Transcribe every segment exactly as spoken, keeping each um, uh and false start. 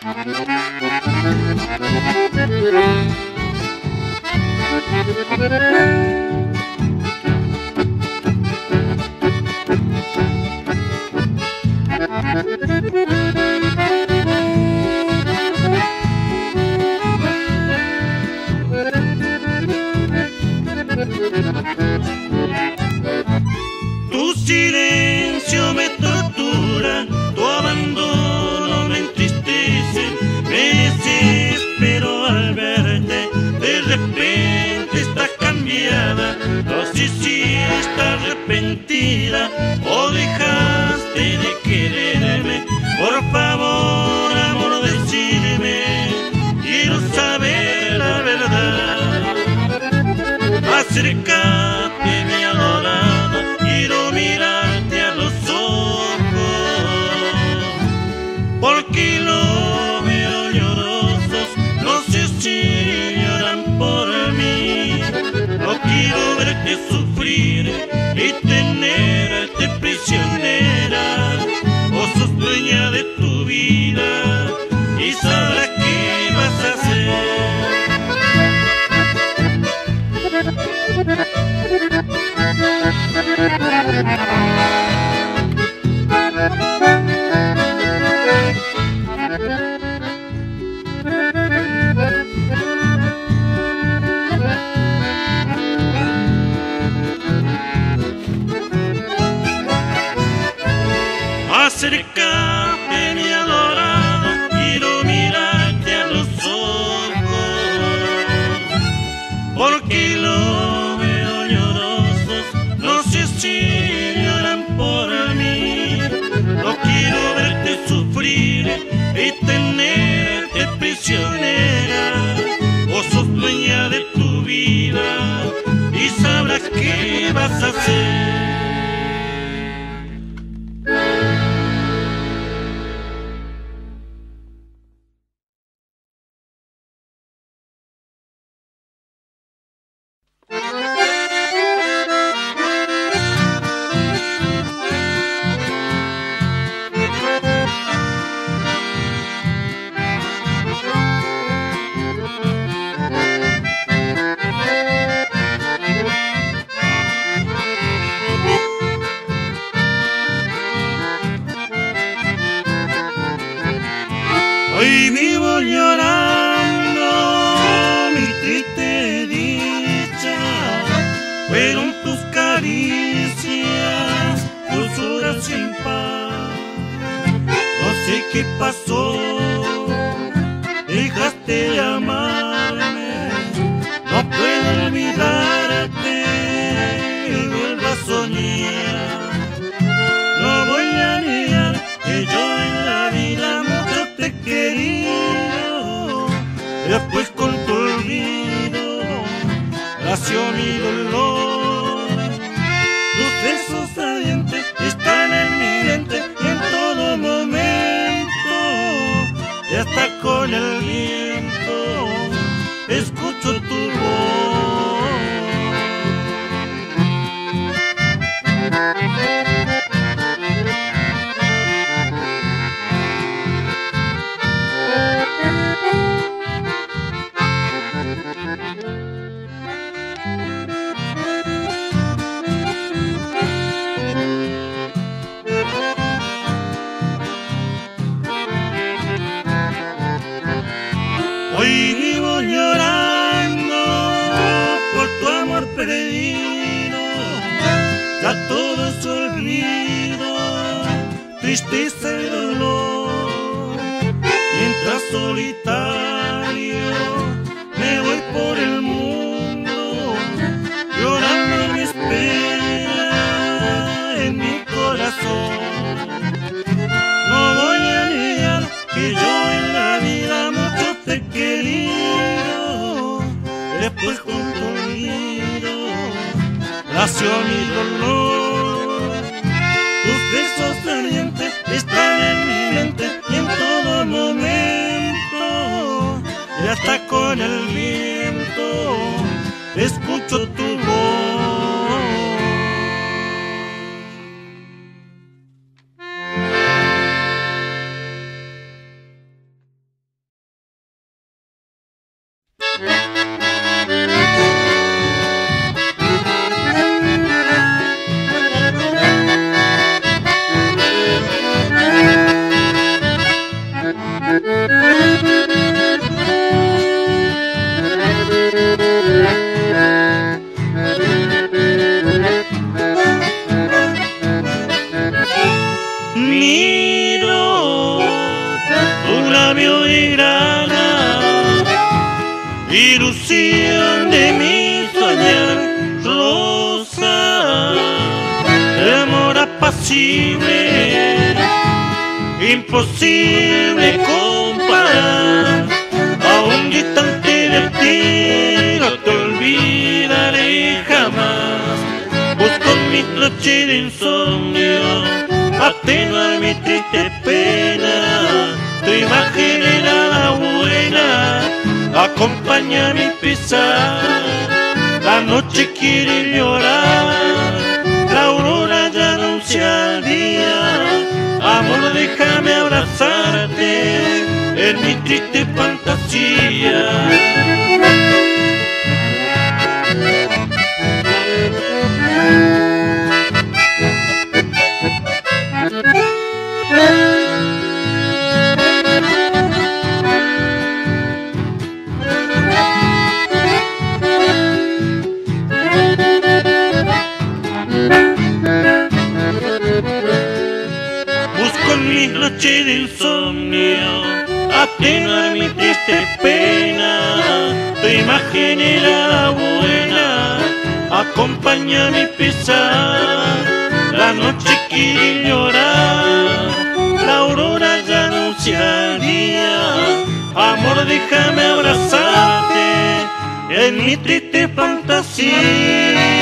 Tu silencio me tortura, tu abandono me entristece, me desespero al verte, de repente estás cambiada, no sé si estás arrepentida o dejaste de quererme, por favor amor decime, quiero saber la verdad, acércate mi adorada, quiero mirarte a los ojos, porque lo veo llorosos, no sé si lloran por mí, no quiero verte sufrir y tenerte prisionera, o sos dueña de tu vida y sabrás qué vas a hacer. Acércate mi adorada, quiero mirarte a los ojos, porque lo veo llorosos, no sé si lloran por mí, no quiero verte sufrir y tenerte prisionera, o sos dueña de tu vida y sabrás qué vas a hacer. Hoy vivo llorando mi triste dicha, fueron tus caricias, tus horas sin paz. No sé qué pasó, dejaste de amarme, no puedo olvidarte y vuelvo a soñar. No voy a negar que yo en la vida querido, después con tu olvido nació mi dolor. Tus besos ardientes están en mi mente en todo momento, y hasta con el viento escucho tu voz. Hoy vivo llorando por tu amor perdido, ya todo es olvido, tristeza y dolor, mientras solitario me voy por el mundo, llorando mi espera en mi corazón. No voy a negar que yo en la vida mucho te querido, después junto unido nació mi dolor. Tus besos ardientes están en mi mente y en todo momento, y hasta con el viento escucho tu voz. Miro tu labio de grana, ilusión de mi soñar, rosa de amor apacible, imposible comparar. A un distante de ti no te olvidaré jamás. Busco mi noche de insomnio, atenuar mi triste pena, tu imagen era la buena, acompaña mi pesar. La noche quiere llorar, la aurora ya anuncia el día. Amor, déjame abrazarte en mi triste fantasía. Busco en mis noches de insomnio atenuar mi triste pena, tu imagen era la buena, acompaña mi pesar. La noche quiere llorar, la aurora ya anuncia el día. Amor, déjame abrazarte en mi triste fantasía.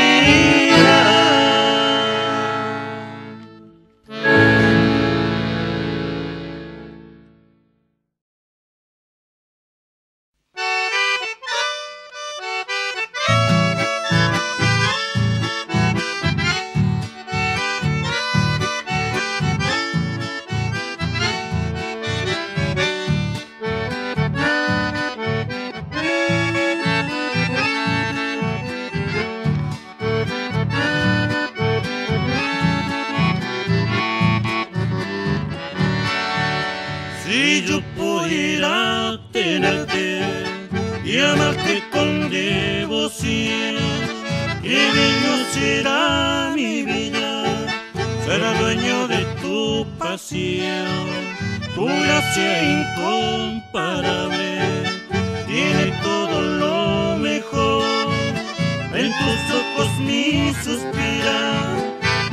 Si yo pudiera tenerte y amarte con devoción, qué bello será mi vida, será dueño de tu pasión. Tu gracia incomparable tiene todo lo mejor, en tus ojos mi suspirar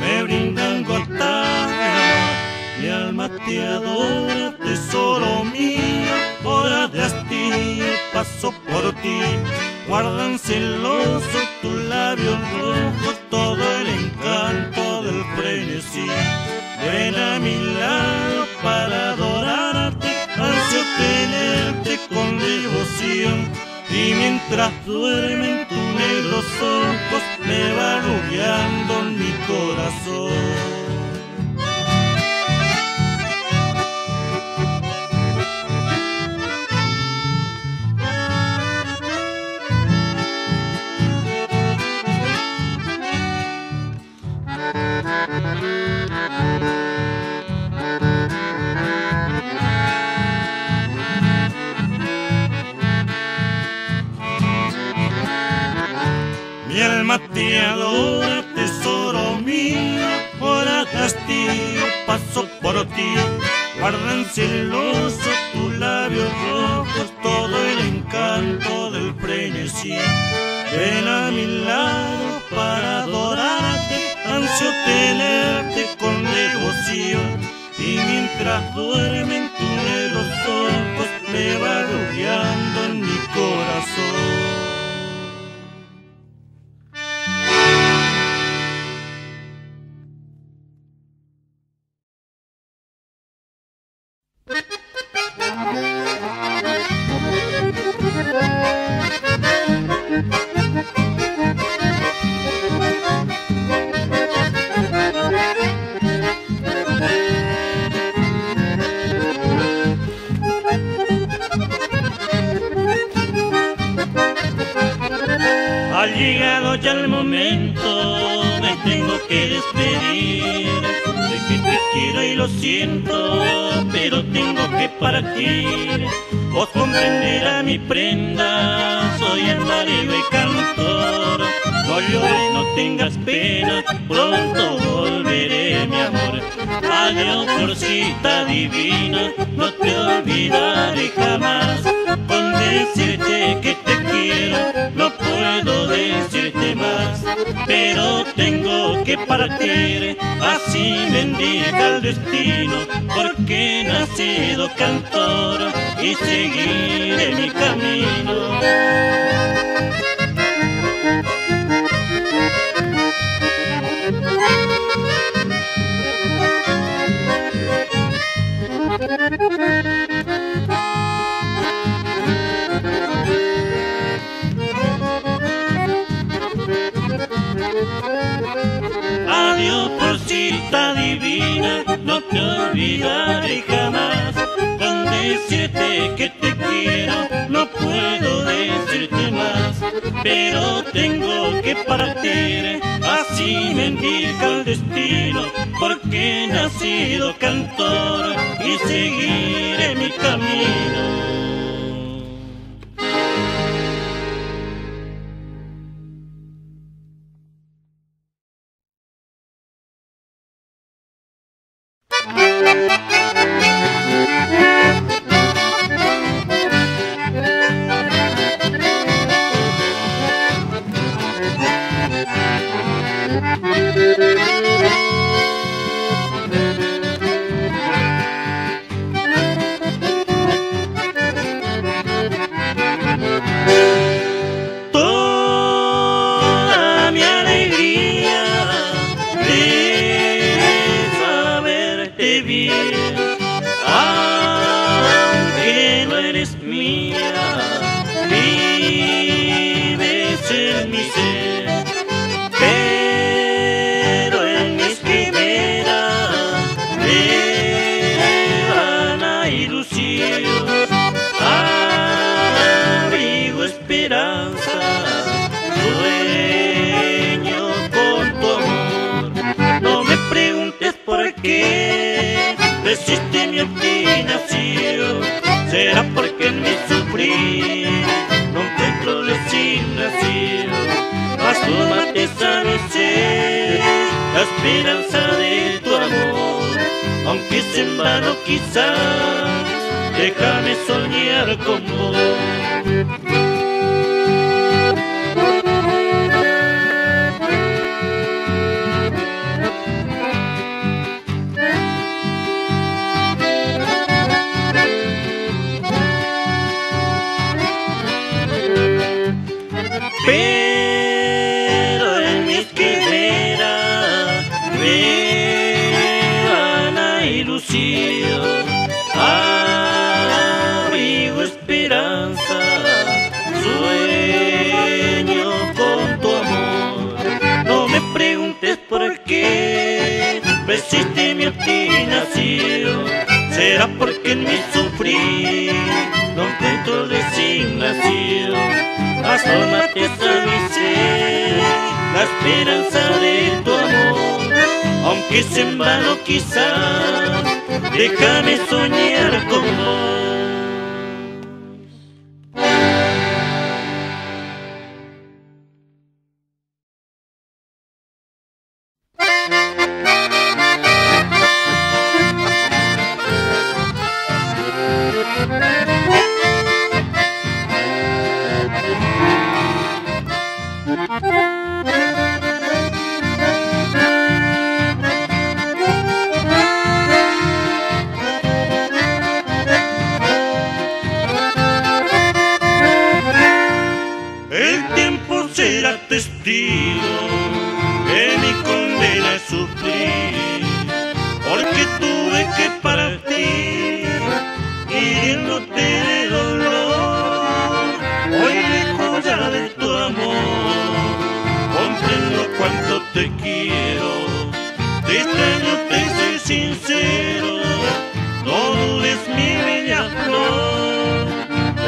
me brindan gotas, mi alma te adora. Solo mío, hora de hastío, paso por ti. Guardan celoso tus labios rojos todo el encanto del frenesí. Ven a mi lado para adorarte, ansio tenerte con devoción. Y mientras duermen tus negros ojos, me va agobiando mi corazón. Mi alma te adora, tesoro mío, hora de hastío, paso por ti. Guardan celoso tus labios rojos todo el encanto del frenesí. Ven a mi lado para adorarte, ansio tenerte con devoción. Y mientras duermen tus negros ojos me va agobiando en mi corazón. llegado ya el momento, me tengo que despedir. Sé que te quiero y lo siento, pero tengo que partir. Vos comprenderás mi prenda, soy andariego y cantor. No llores, no tengas pena, pronto volveré, mi amor. Adiós, florcita divina, no te olvidaré jamás. Con decirte que te quiero, no puedo decirte más. Pero tengo que partir, así bendiga el destino, porque he nacido cantor y seguiré mi camino. Adiós, florcita divina, no te olvidaré jamás. Con decirte que te quiero, no puedo decirte más. Pero tengo que partir, así me indica el destino, porque he nacido cantor y seguiré mi camino.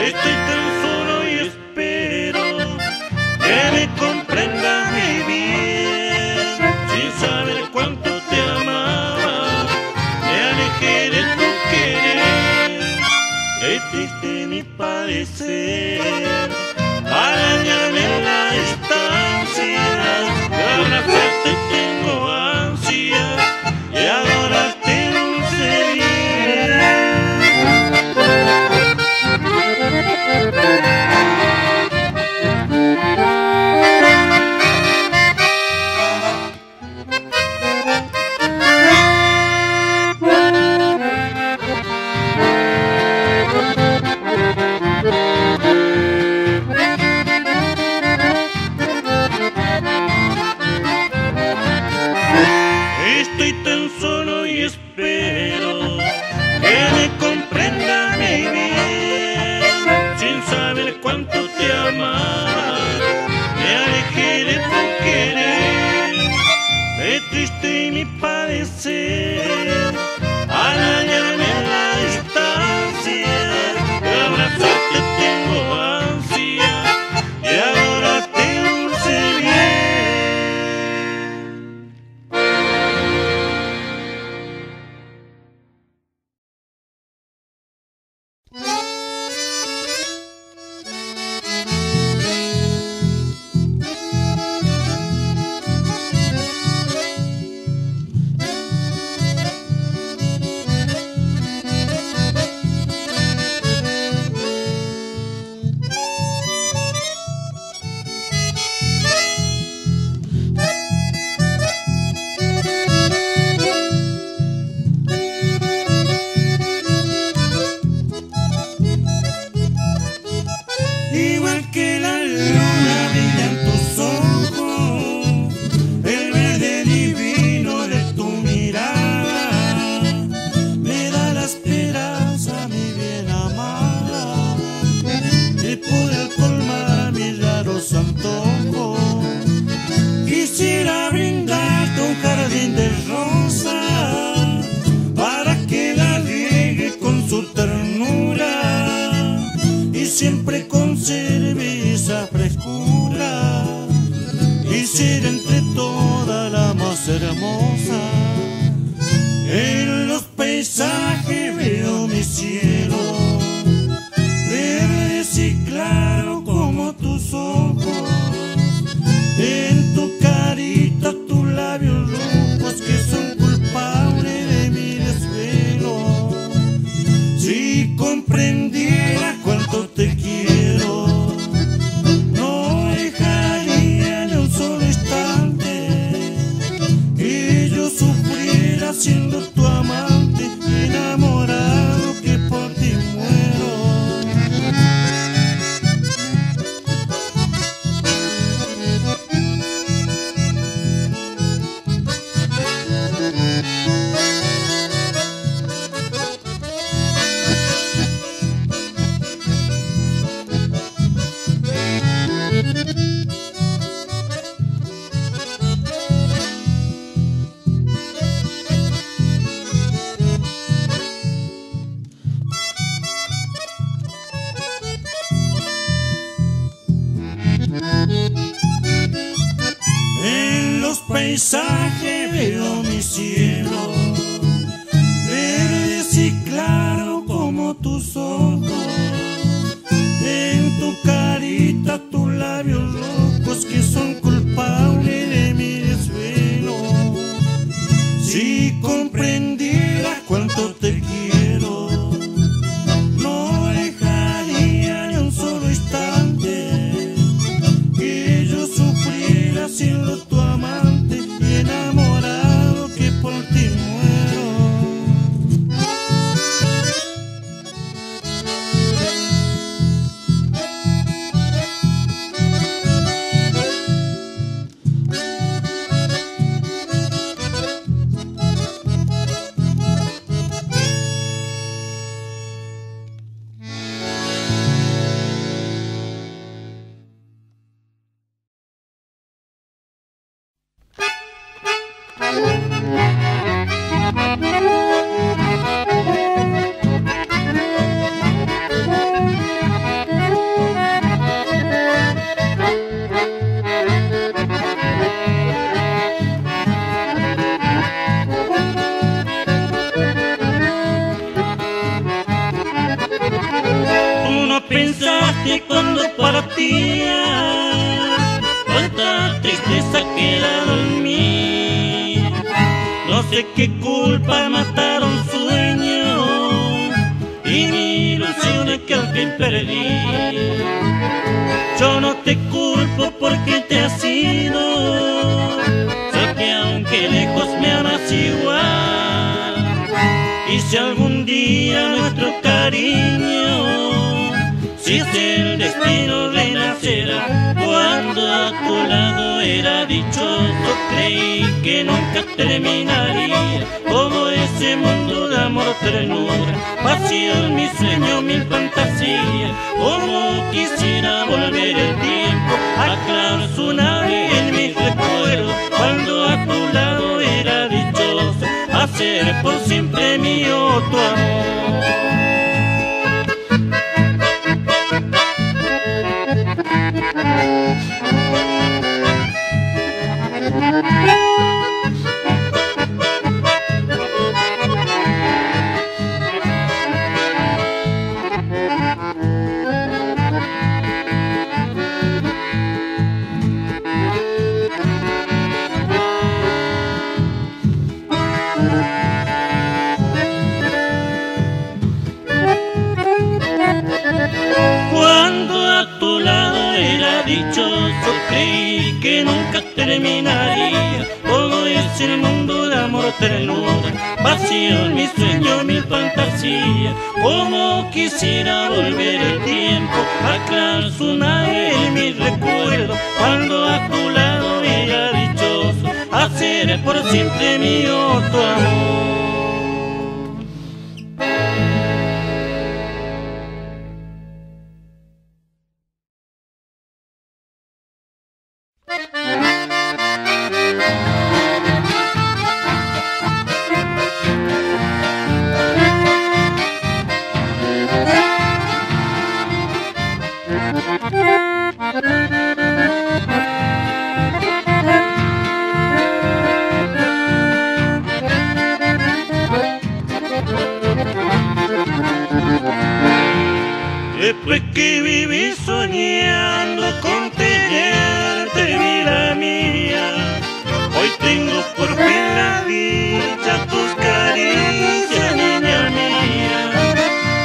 Estoy tan solo y espero que me amanecer, arañame la estancia, de abrazarte tengo ansia, y adorarte no sé bien. Estoy tan solo y espero que me comprenda mi bien, sin saber cuánto te amaba, me alejé de tu querer, de triste mi padecer, arañame la distancia, de abrazarte tengo ansia, y ahora te dulce bien. Paisaje veo mi cielo, verde y claro como tus ojos, en tu carita tus labios rojos que son culpables de mi desvelo. Si comprendiera cuánto te quiero, no dejaría ni un solo instante que yo sufriera siendo tu amante. pensaste cuando partías, cuánta tristeza quedaba en mí. No sé qué culpa mataron sueños y mi ilusión que al fin perdí. Yo no te culpo porque te has ido, sé que aunque lejos me amas igual. Y si algún día nuestro cariño, si es el destino, renacerá. Cuando a tu lado era dichoso, creí que nunca terminaría. Como ese mundo de amor, ternura, pasión, mi sueño, mi fantasía. Como quisiera volver el tiempo a clavar su nave en mis recuerdos. Cuando a tu lado era dichoso, hacer por siempre mío tu amor. Dichoso, creí que nunca terminaría. Todo es el mundo de amor, ternura, pasión, mi sueño, mi fantasía. Como quisiera volver el tiempo a clavar su nave en mi recuerdo. Cuando a tu lado era dichoso, hacer por siempre mío tu amor. Después que viví soñando con tenerte, vida mía, hoy tengo por fin la dicha, tus caricias, niña mía.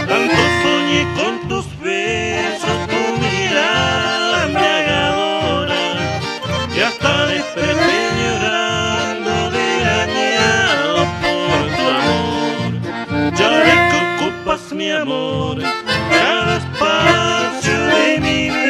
Tanto soñé con tus besos, tu mirada embriagadora, y hasta desperté llorando, regañado por tu amor. Ya ves que ocupas mi amor, cada espacio de mi vida.